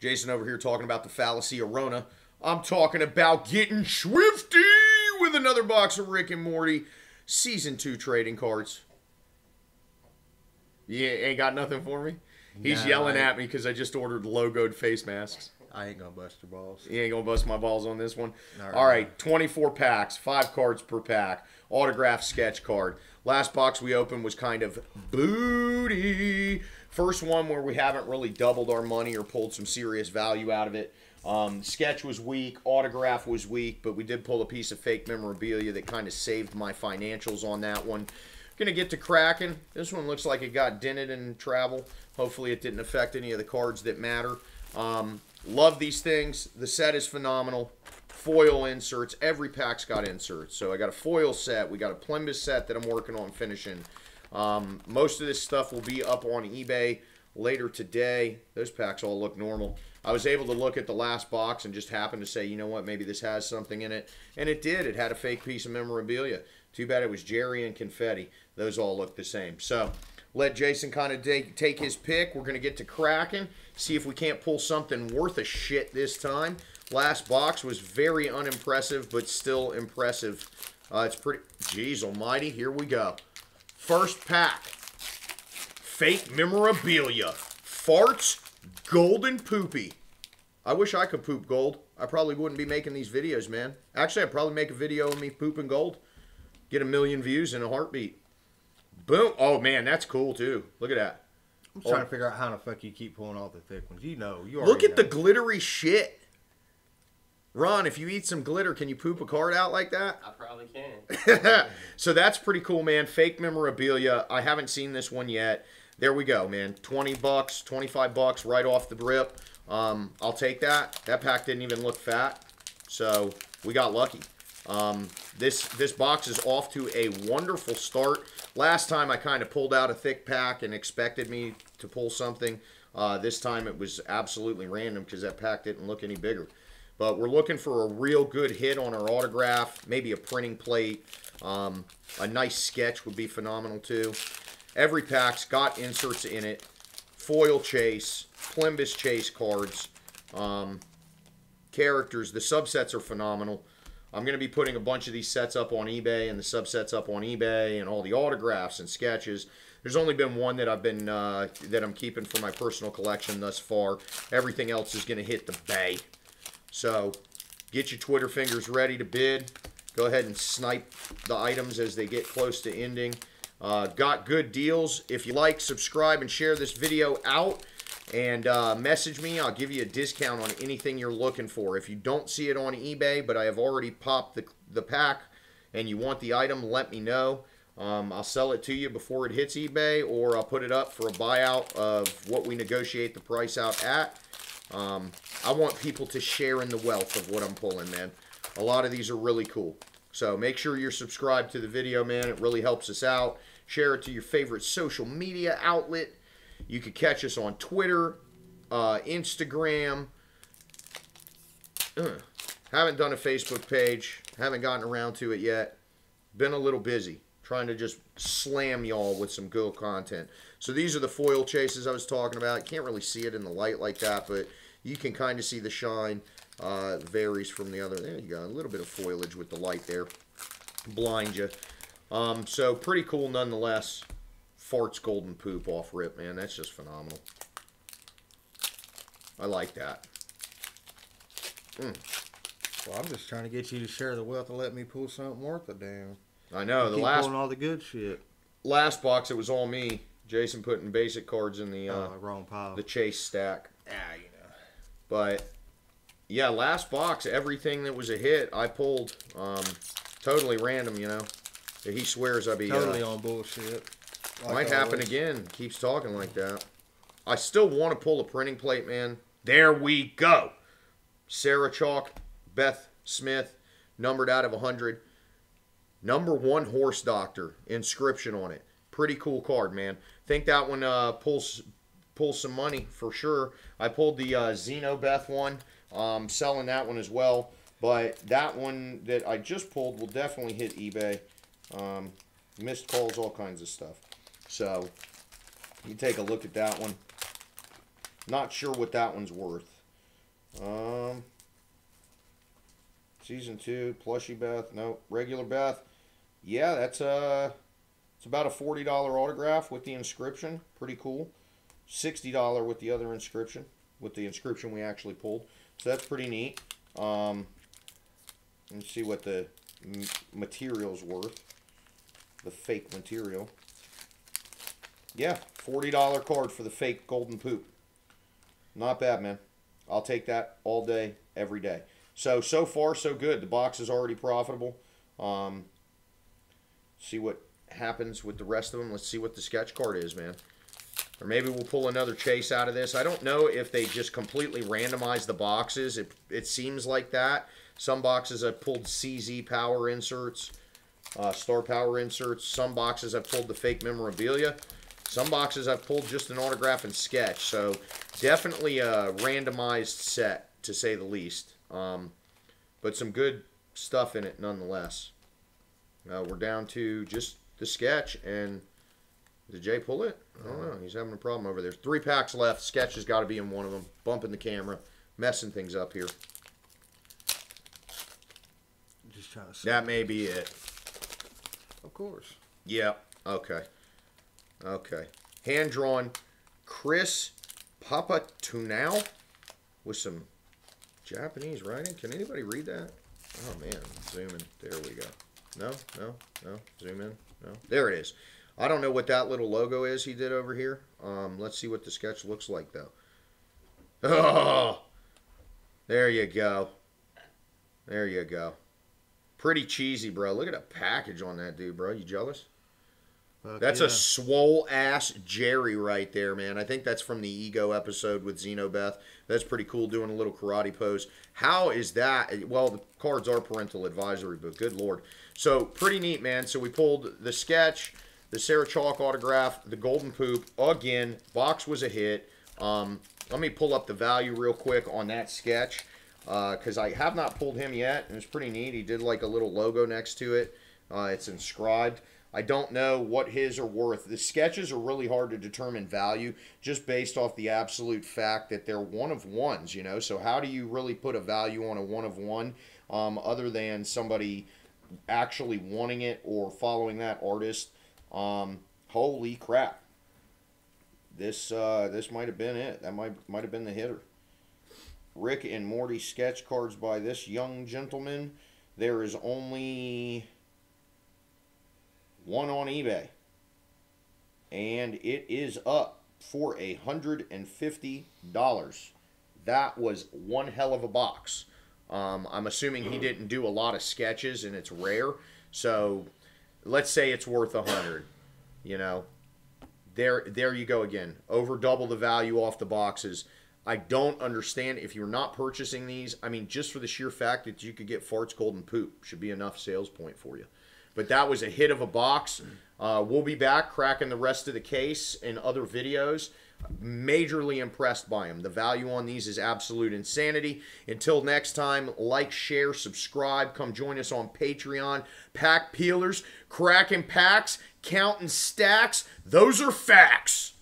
Jason over here talking about the fallacy of Rona. I'm talking about getting swifty with another box of Rick and Morty Season 2 trading cards. Yeah, ain't got nothing for me? He's yelling at me because I just ordered logoed face masks. I ain't going to bust your balls. You ain't going to bust my balls on this one. All right, 24 packs, 5 cards per pack. Autograph sketch card. Last box we opened was kind of booty. First one where we haven't really doubled our money or pulled some serious value out of it. Sketch was weak. Autograph was weak. But we did pull a piece of fake memorabilia that kind of saved my financials on that one. Going to get to cracking. This one looks like it got dented in travel. Hopefully it didn't affect any of the cards that matter. Love these things. The set is phenomenal. Foil inserts. Every pack's got inserts. So I got a foil set. We got a Plumbus set that I'm working on finishing. Most of this stuff will be up on eBay later today. Those packs all look normal. I was able to look at the last box and just happened to say, you know what, maybe this has something in it. And it did. It had a fake piece of memorabilia. Too bad it was Jerry and Confetti. Those all look the same. So let Jason kind of take his pick. We're going to get to cracking, see if we can't pull something worth a shit this time. Last box was very unimpressive, but still impressive. It's pretty... Jeez almighty, here we go. First pack. Fake memorabilia. Farts, gold, and poopy. I wish I could poop gold. I probably wouldn't be making these videos, man. Actually, I'd probably make a video of me pooping gold. Get a 1,000,000 views in a heartbeat. Boom. Oh, man, that's cool, too. Look at that. I'm trying to figure out how the fuck you keep pulling all the thick ones. You know. You look at the glittery shit. Ron, if you eat some glitter, can you poop a card out like that? I probably can. So that's pretty cool, man. Fake memorabilia. I haven't seen this one yet. There we go, man. 20 bucks, 25 bucks right off the rip. I'll take that. That pack didn't even look fat. So we got lucky. This box is off to a wonderful start. Last time I kind of pulled out a thick pack and expected me to pull something. This time it was absolutely random because that pack didn't look any bigger. But we're looking for a real good hit on our autograph, maybe a printing plate. A nice sketch would be phenomenal too. Every pack's got inserts in it. Foil chase, Plumbus chase cards, characters. The subsets are phenomenal. I'm going to be putting a bunch of these sets up on eBay and the subsets up on eBay and all the autographs and sketches. There's only been one that I'm keeping for my personal collection thus far. Everything else is going to hit the bay. So get your Twitter fingers ready to bid. Go ahead and snipe the items as they get close to ending. Got good deals. If you like, subscribe and share this video out. And message me. I'll give you a discount on anything you're looking for. If you don't see it on eBay, but I have already popped the pack and you want the item, let me know. I'll sell it to you before it hits eBay, or I'll put it up for a buyout of what we negotiate the price out at. I want people to share in the wealth of what I'm pulling, man. A lot of these are really cool. So make sure you're subscribed to the video, man. It really helps us out. Share it to your favorite social media outlet. You could catch us on Twitter, Instagram. Haven't done a Facebook page. Haven't gotten around to it yet. Been a little busy trying to just slam y'all with some good content. So these are the foil chases I was talking about. You can't really see it in the light like that, but you can kind of see the shine. Varies from the other. There you go. A little bit of foliage with the light there. Blind you. So pretty cool nonetheless. Farts, golden poop off rip, man. That's just phenomenal. I like that. Well, I'm just trying to get you to share the wealth and let me pull something worth a damn. I know. The last pulling all the good shit. Last box, it was all me. Jason putting basic cards in the wrong pile. The chase stack. Ah, you know. But yeah, last box, everything that was a hit, I pulled. Totally random, you know. He swears I'd be totally on bullshit. Like might happen again. Keeps talking like that. I still want to pull a printing plate, man. There we go. Sarah Chalk, Beth Smith, numbered out of 100. Number 1 horse doctor, inscription on it. Pretty cool card, man. Think that one pulls some money for sure. I pulled the Xenobeth one. Selling that one as well. But that one that I just pulled will definitely hit eBay. Missed calls, all kinds of stuff. So, you take a look at that one. Not sure what that one's worth. Season 2, Plushy Beth. No, regular Beth. Yeah, that's it's about a $40 autograph with the inscription. Pretty cool. $60 with the other inscription, with the inscription we actually pulled. So that's pretty neat. Let's see what the material's worth. The fake material. Yeah, $40 card for the fake golden poop. Not bad, man. I'll take that all day, every day. So far, so good. The box is already profitable. See what happens with the rest of them. Let's see what the sketch card is, man. Or maybe we'll pull another chase out of this. I don't know if they just completely randomized the boxes. It seems like that. Some boxes I've pulled CZ power inserts, star power inserts. Some boxes I've pulled the fake memorabilia. Some boxes I've pulled just an autograph and sketch. So definitely a randomized set, to say the least. But some good stuff in it nonetheless. We're down to just the sketch and... Did Jay pull it? I don't know. He's having a problem over there. 3 packs left. Sketch has got to be in one of them. Bumping the camera. Messing things up here. Just trying to see. That may be it. Of course. Yeah. Okay. Okay. Hand-drawn Chris Papa Tunao with some Japanese writing. Can anybody read that? Oh, man. Zoom in. There we go. No, no, no. Zoom in. No. There it is. I don't know what that little logo is he did over here. Let's see what the sketch looks like, though. Oh! There you go. There you go. Pretty cheesy, bro. Look at the package on that dude, bro. You jealous? Fuck that's yeah. A swole-ass Jerry right there, man. I think that's from the Ego episode with Xenobeth. That's pretty cool, doing a little karate pose. How is that? Well, the cards are parental advisory, but good Lord. So, pretty neat, man. So, we pulled the sketch, the Sarah Chalk autograph, the golden poop. Again, box was a hit. Let me pull up the value real quick on that sketch because I have not pulled him yet, and it's pretty neat. He did like a little logo next to it. It's inscribed. I don't know what his are worth. The sketches are really hard to determine value just based off the absolute fact that they're one-of-ones, you know? So how do you really put a value on a one-of-one other than somebody actually wanting it or following that artist? Holy crap. This might have been it. That might have been the hitter. Rick and Morty sketch cards by this young gentleman. There is only... one on eBay, and it is up for $150. That was one hell of a box. I'm assuming he didn't do a lot of sketches, and it's rare. So let's say it's worth 100. You know, there you go again. Over double the value off the boxes. I don't understand if you're not purchasing these. I mean, just for the sheer fact that you could get farts, golden poop should be enough sales point for you. But that was a hit of a box. We'll be back cracking the rest of the case in other videos. Majorly impressed by them. The value on these is absolute insanity. Until next time, like, share, subscribe. Come join us on Patreon. Pack PeelerZ, cracking packs, counting stacks. Those are facts.